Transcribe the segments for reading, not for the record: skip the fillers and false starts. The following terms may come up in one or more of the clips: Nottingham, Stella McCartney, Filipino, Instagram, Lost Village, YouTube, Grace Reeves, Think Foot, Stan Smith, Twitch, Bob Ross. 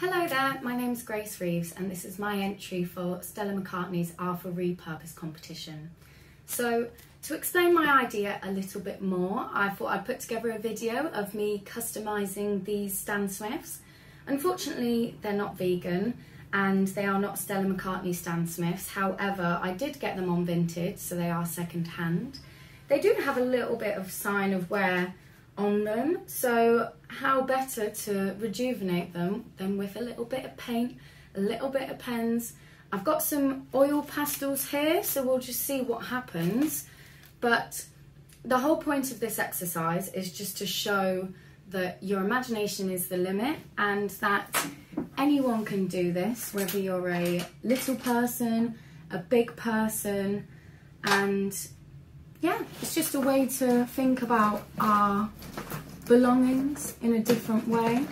Hello there, my name's Grace Reeves and this is my entry for Stella McCartney's R for Repurpose competition. So to explain my idea a little bit more, I thought I'd put together a video of me customising these Stan Smiths. Unfortunately, they're not vegan and they are not Stella McCartney Stan Smiths. However, I did get them on vintage, so they are second hand. They do have a little bit of sign of wear on them, so how better to rejuvenate them than with a little bit of paint, a little bit of pens. I've got some oil pastels here, so we'll just see what happens. But the whole point of this exercise is just to show that your imagination is the limit and that anyone can do this, whether you're a little person, a big person, and yeah, it's just a way to think about our belongings in a different way.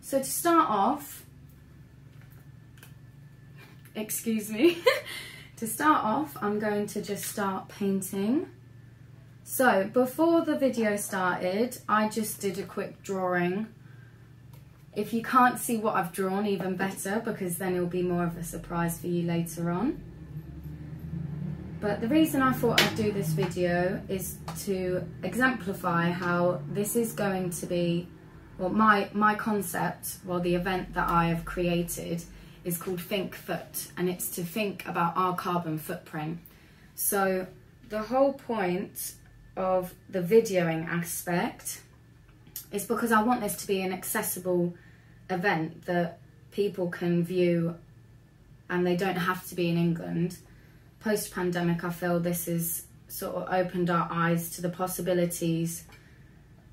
So to start off, I'm going to just start painting. So before the video started, I just did a quick drawing. If you can't see what I've drawn, even better, because then it'll be more of a surprise for you later on. But the reason I thought I'd do this video is to exemplify how this is going to be, well, my concept, well, the event that I have created is called Think Foot, and it's to think about our carbon footprint. So the whole point of the videoing aspect is because I want this to be an accessible event that people can view and they don't have to be in England. Post-pandemic, I feel this has sort of opened our eyes to the possibilities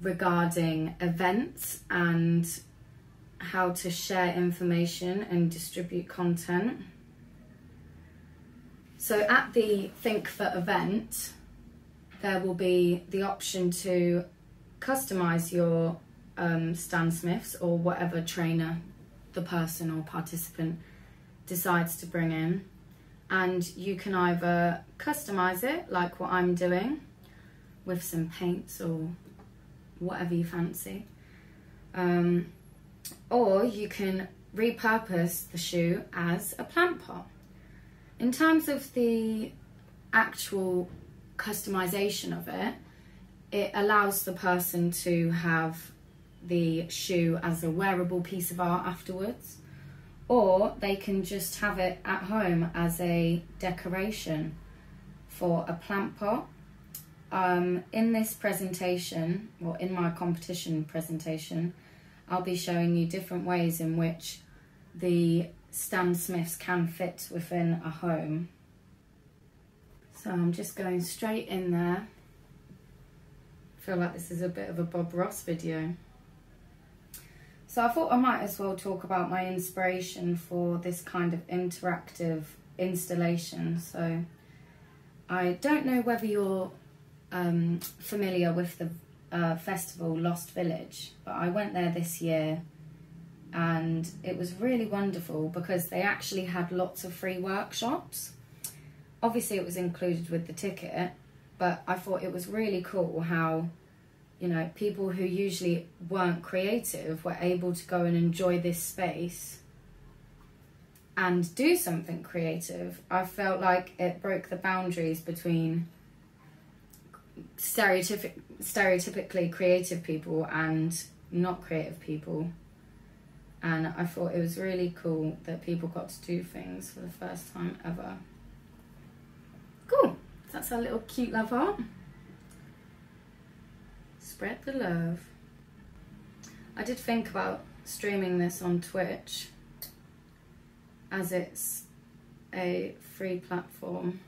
regarding events and how to share information and distribute content. So at the Think Foot event, there will be the option to customise your Stan Smiths or whatever trainer the person or participant decides to bring in. And you can either customise it, like what I'm doing, with some paints or whatever you fancy. Or you can repurpose the shoe as a plant pot. In terms of the actual customisation of it, it allows the person to have the shoe as a wearable piece of art afterwards, or they can just have it at home as a decoration for a plant pot. In this presentation, or in my competition presentation, I'll be showing you different ways in which the Stan Smiths can fit within a home. So I'm just going straight in there. I feel like this is a bit of a Bob Ross video. So I thought I might as well talk about my inspiration for this kind of interactive installation. So I don't know whether you're familiar with the festival Lost Village, but I went there this year and it was really wonderful because they actually had lots of free workshops. Obviously it was included with the ticket, but I thought it was really cool how, you know, people who usually weren't creative were able to go and enjoy this space and do something creative. I felt like it broke the boundaries between stereotypically creative people and not creative people. And I thought it was really cool that people got to do things for the first time ever. Cool, that's our little cute love art. Spread the love. I did think about streaming this on Twitch as it's a free platform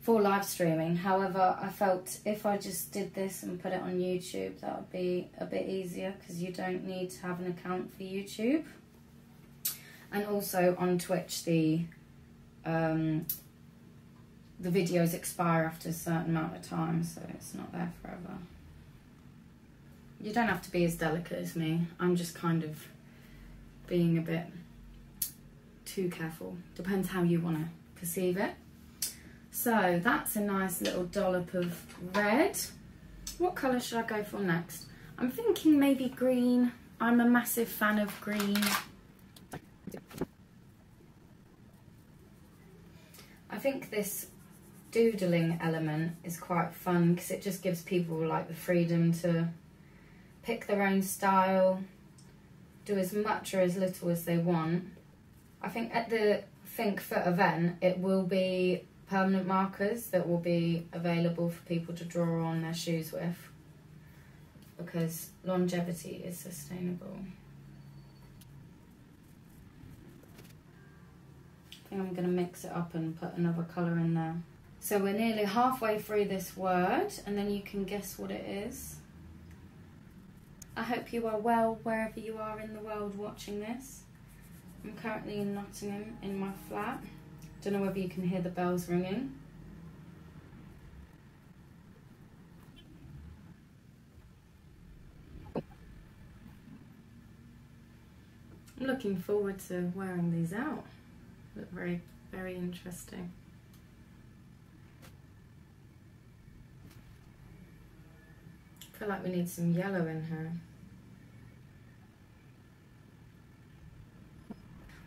for live streaming. However, I felt if I just did this and put it on YouTube, that would be a bit easier because you don't need to have an account for YouTube. And also on Twitch, the videos expire after a certain amount of time, so it's not there forever. You don't have to be as delicate as me. I'm just kind of being a bit too careful. Depends how you want to perceive it. So that's a nice little dollop of red. What colour should I go for next? I'm thinking maybe green. I'm a massive fan of green. I think this doodling element is quite fun because it just gives people like the freedom to pick their own style, do as much or as little as they want. I think at the Think Foot event it will be permanent markers that will be available for people to draw on their shoes with, because longevity is sustainable. I think I'm going to mix it up and put another colour in there. So we're nearly halfway through this word, and then you can guess what it is. I hope you are well wherever you are in the world watching this. I'm currently in Nottingham in my flat. Don't know whether you can hear the bells ringing. I'm looking forward to wearing these out. Look very, very interesting. I feel like we need some yellow in here.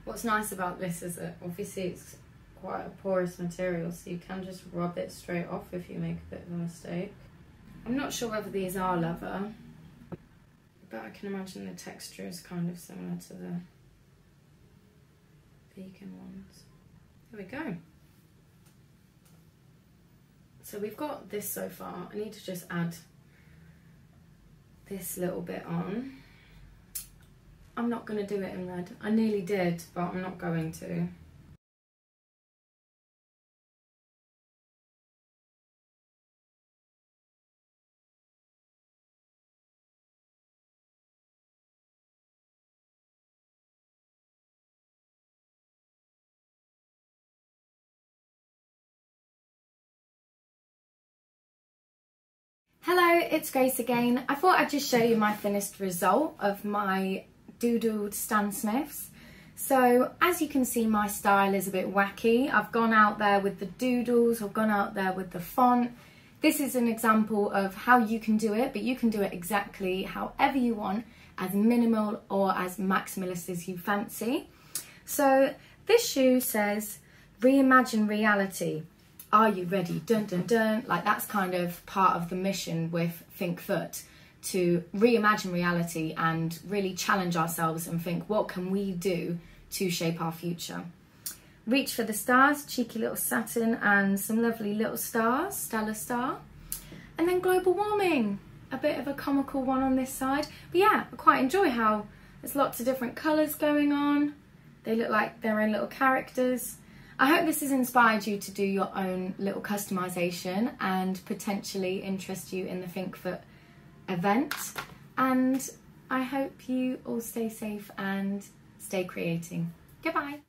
What's nice about this is that obviously it's quite a porous material, so you can just rub it straight off if you make a bit of a mistake. I'm not sure whether these are leather, but I can imagine the texture is kind of similar to the vegan ones. There we go. So we've got this so far. I need to just add this little bit on. I'm not going to do it in red. I nearly did, but I'm not going to. Hello, it's Grace again. I thought I'd just show you my finished result of my doodled Stan Smiths. So as you can see, my style is a bit wacky. I've gone out there with the doodles, I've gone out there with the font. This is an example of how you can do it, but you can do it exactly however you want, as minimal or as maximalist as you fancy. So this shoe says, reimagine reality. Are you ready? Dun dun dun. Like, that's kind of part of the mission with Think Foot, to reimagine reality and really challenge ourselves and think, what can we do to shape our future? Reach for the stars, cheeky little satin and some lovely little stars, Stella star. And then global warming, a bit of a comical one on this side. But yeah, I quite enjoy how there's lots of different colours going on. They look like their own little characters. I hope this has inspired you to do your own little customisation and potentially interest you in the Think Foot event. And I hope you all stay safe and stay creating. Goodbye.